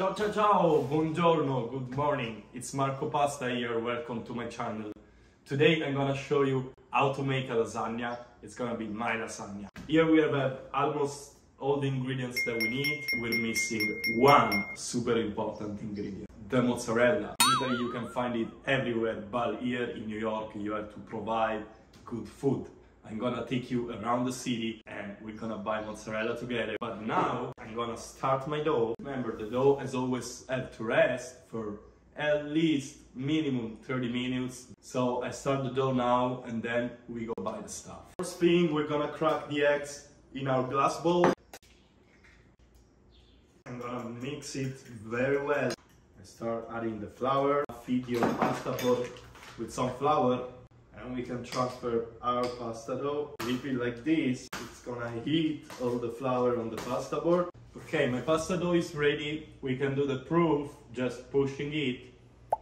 Ciao ciao ciao, buongiorno, good morning, it's Marco Pasta here, welcome to my channel. Today I'm gonna show you how to make a lasagna. It's gonna be my lasagna. Here we have almost all the ingredients that we need. We're missing one super important ingredient, the mozzarella. In Italy you can find it everywhere, but here in New York you have to provide good food. I'm gonna take you around the city and we're gonna buy mozzarella together. But now I'm gonna start my dough. Remember, the dough has always had to rest for at least minimum 30 minutes. So I start the dough now and then we go buy the stuff. First thing, we're gonna crack the eggs in our glass bowl. I'm gonna mix it very well. I start adding the flour. Feed your pasta pot with some flour. And we can transfer our pasta dough. If it like this, it's gonna heat all the flour on the pasta board. Okay, my pasta dough is ready. We can do the proof, just pushing it.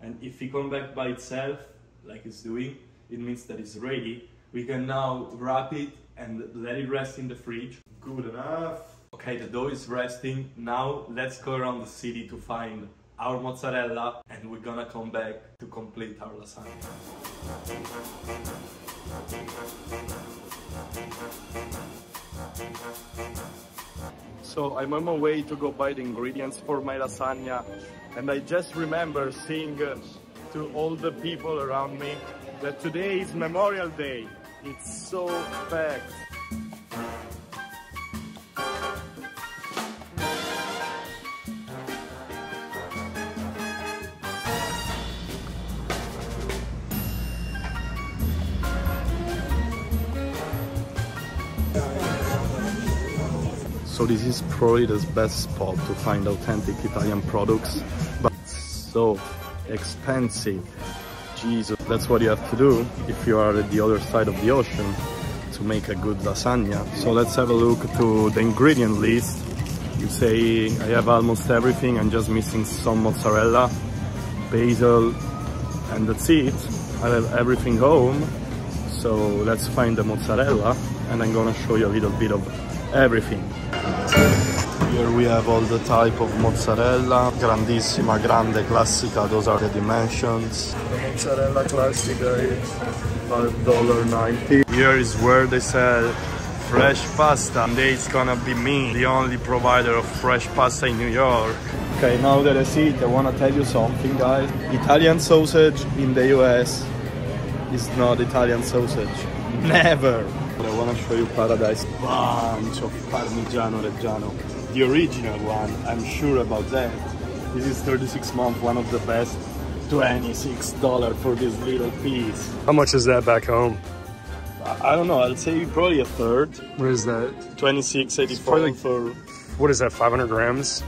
And if it comes back by itself, like it's doing, it means that it's ready. We can now wrap it and let it rest in the fridge. Good enough. Okay, the dough is resting. Now let's go around the city to find our mozzarella, and we're gonna come back to complete our lasagna. So I'm on my way to go buy the ingredients for my lasagna, and I just remember saying to all the people around me that today is Memorial Day. It's so packed. So this is probably the best spot to find authentic Italian products, but it's so expensive. Jesus, that's what you have to do if you are at the other side of the ocean to make a good lasagna. So let's have a look to the ingredient list. You say I have almost everything, I'm just missing some mozzarella, basil, and that's it. I have everything home, so let's find the mozzarella and I'm gonna show you a little bit of everything. Here we have all the type of mozzarella, grandissima, grande, classica, those are the dimensions. The mozzarella classica is $5.90. Here is where they sell fresh pasta, and it's gonna be me, the only provider of fresh pasta in New York. Okay, now that I see it, I wanna tell you something, guys. Italian sausage in the US is not Italian sausage. Never! I want to show you paradise bunch of Parmigiano Reggiano, the original one, I'm sure about that. This is 36 months, one of the best. $26 for this little piece. How much is that back home? I don't know, I'll say probably a third. What is that? $26.84 like, for... What is that, 500 grams?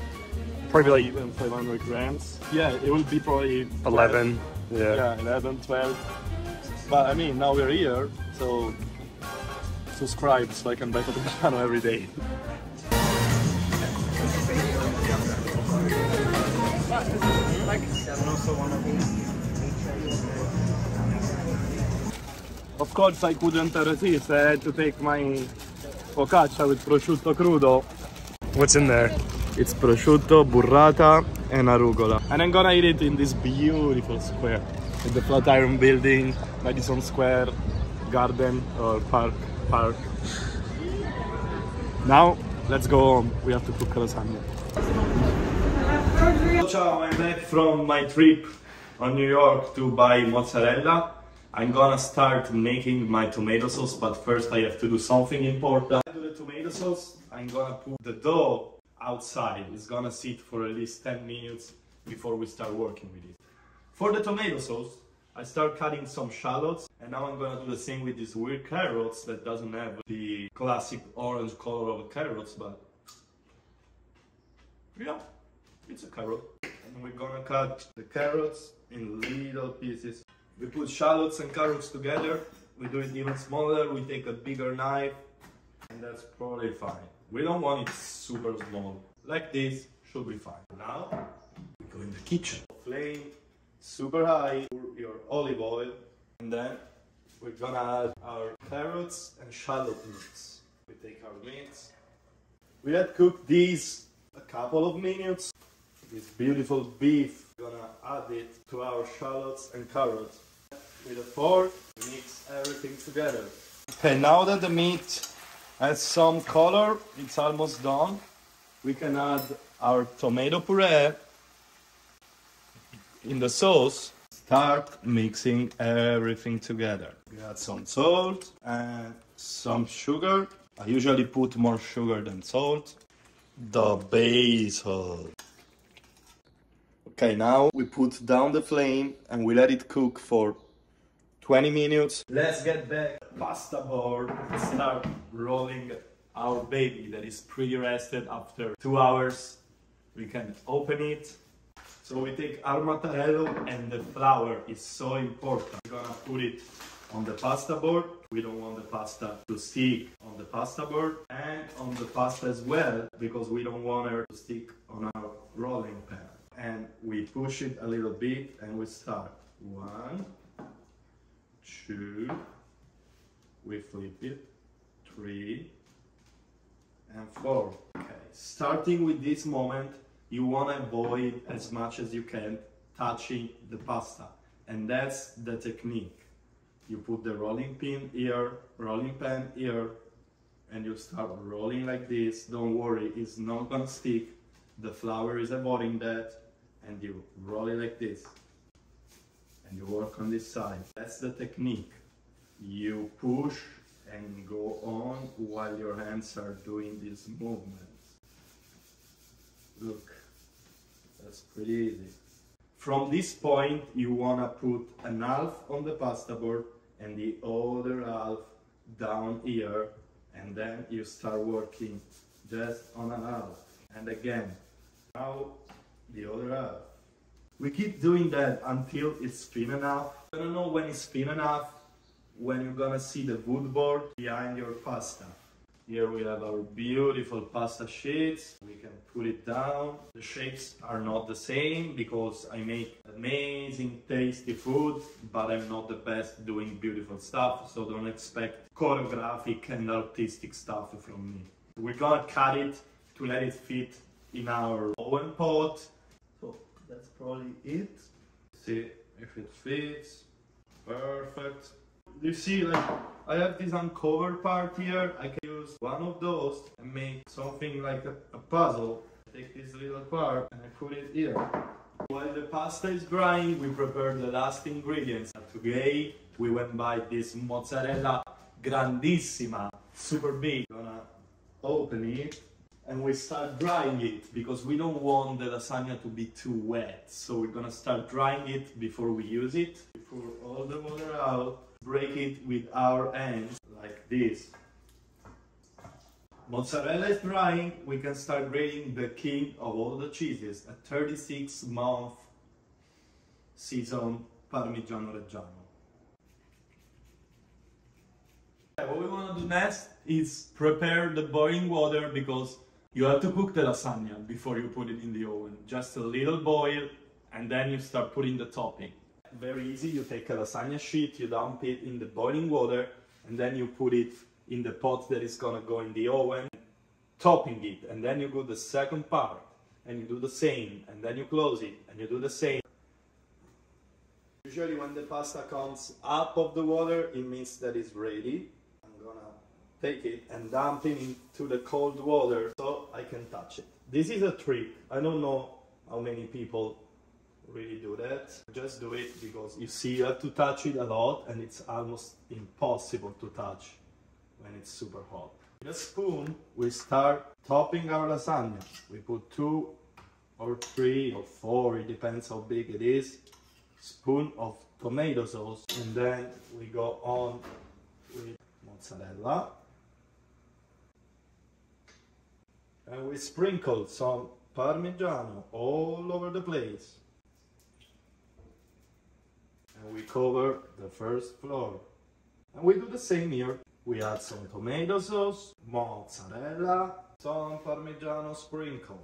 Probably like... Even 500 grams. Yeah, it will be probably... 12. 11. Yeah. Yeah, 11, 12. But I mean, now we're here, so... Subscribe so I can back up the channel every day. Of course I couldn't resist, I had to take my focaccia with prosciutto crudo. What's in there? It's prosciutto, burrata and arugula. And I'm gonna eat it in this beautiful square, in the Flatiron Building, Madison Square Garden or park. Now let's go home, we have to cook lasagna. Ciao, I'm back from my trip on New York to buy mozzarella. I'm gonna start making my tomato sauce, but first I have to do something important. After the tomato sauce, I'm gonna put the dough outside. It's gonna sit for at least 10 minutes before we start working with it. For the tomato sauce, I start cutting some shallots, and now I'm gonna do the same with these weird carrots that doesn't have the classic orange color of carrots, but yeah, it's a carrot. And we're gonna cut the carrots in little pieces. We put shallots and carrots together, we do it even smaller, we take a bigger knife, and that's probably fine. We don't want it super small. Like this, should be fine. Now, we go in the kitchen. Flame super high, pour your olive oil, and then we're gonna add our carrots and shallot meats. We take our meats. We had cooked these a couple of minutes. this beautiful beef. We're gonna add it to our shallots and carrots. With a fork, mix everything together. Okay, now that the meat has some color, it's almost done. We can add our tomato puree in the sauce. Start mixing everything together. We add some salt and some sugar. I usually put more sugar than salt. The basil. Okay, now we put down the flame and we let it cook for 20 minutes. Let's get back to the pasta board and start rolling our baby that is pre-rested after 2 hours. We can open it. So we take our mattarello, and the flour is so important. We're gonna put it on the pasta board. We don't want the pasta to stick on the pasta board and on the pasta as well, because we don't want her to stick on our rolling pan. And we push it a little bit and we start. 1, 2, we flip it, 3, and 4. Okay, starting with this moment, you want to avoid as much as you can touching the pasta, and that's the technique. You put the rolling pin here, rolling pan here, and you start rolling like this. Don't worry, it's not gonna stick. The flour is avoiding that, and you roll it like this. And you work on this side. That's the technique. You push and go on while your hands are doing these movements. Look, that's pretty easy. From this point, you wanna put an half on the pasta board and the other half down here, and then you start working just on an half. And again, now the other half. We keep doing that until it's thin enough. I don't know when it's thin enough, when you're gonna see the wood board behind your pasta. Here we have our beautiful pasta sheets. We can put it down. The shapes are not the same because I make amazing, tasty food, but I'm not the best doing beautiful stuff, so don't expect choreographic and artistic stuff from me. We're gonna cut it to let it fit in our oven pot. That's probably it. See if it fits. Perfect. You see, like, I have this uncovered part here. I can use one of those and make something like a puzzle. Take this little part and I put it here. While the pasta is drying, we prepare the last ingredients. Today we went by this mozzarella grandissima, super big. I'm gonna open it. And we start drying it, because we don't want the lasagna to be too wet. So we're gonna start drying it before we use it. We pour all the water out, break it with our hands, like this. Mozzarella is drying, we can start grating the king of all the cheeses, a 36-month seasoned Parmigiano Reggiano. What we wanna do next is prepare the boiling water, because you have to cook the lasagna before you put it in the oven. Just a little boil, and then you start putting the topping. Very easy, you take a lasagna sheet, you dump it in the boiling water, and then you put it in the pot that is gonna go in the oven, topping it, and then you do the second part, and you do the same, and then you close it, and you do the same. Usually when the pasta comes up of the water, it means that it's ready. I'm gonna take it and dump it into the cold water so I can touch it. This is a trick. I don't know how many people really do that. Just do it, because you see, you have to touch it a lot, and it's almost impossible to touch when it's super hot. With a spoon, we start topping our lasagna. We put 2 or 3 or 4, it depends how big it is, spoon of tomato sauce, and then we go on with mozzarella. And we sprinkle some Parmigiano all over the place. And we cover the first floor. And we do the same here. We add some tomato sauce, mozzarella, some Parmigiano sprinkle.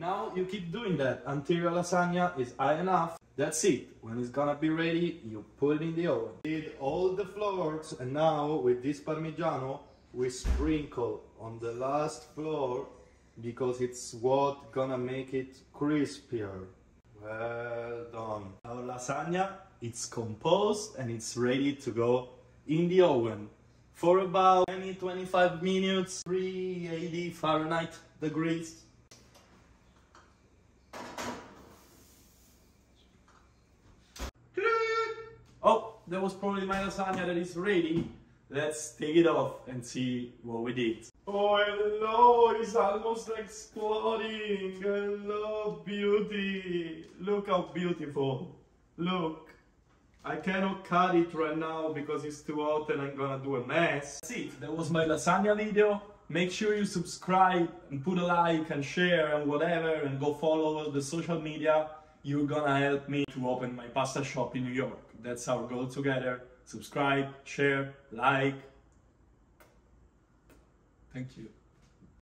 Now you keep doing that until your lasagna is high enough. That's it. When it's gonna be ready, you put it in the oven. Did all the floors, and now with this Parmigiano, we sprinkle on the last floor because it's what gonna make it crispier. Well done. Our lasagna, it's composed and it's ready to go in the oven for about 20-25 minutes, 380 Fahrenheit degrees. Oh, that was probably my lasagna that is ready. Let's take it off and see what we did. Oh, hello, it's almost exploding. Hello, beauty. Look how beautiful. Look. I cannot cut it right now because it's too hot and I'm gonna do a mess. That's it. That was my lasagna video. Make sure you subscribe and put a like and share and whatever, and go follow the social media. You're gonna help me to open my pasta shop in New York. That's our goal together. Subscribe, share, like. Thank you.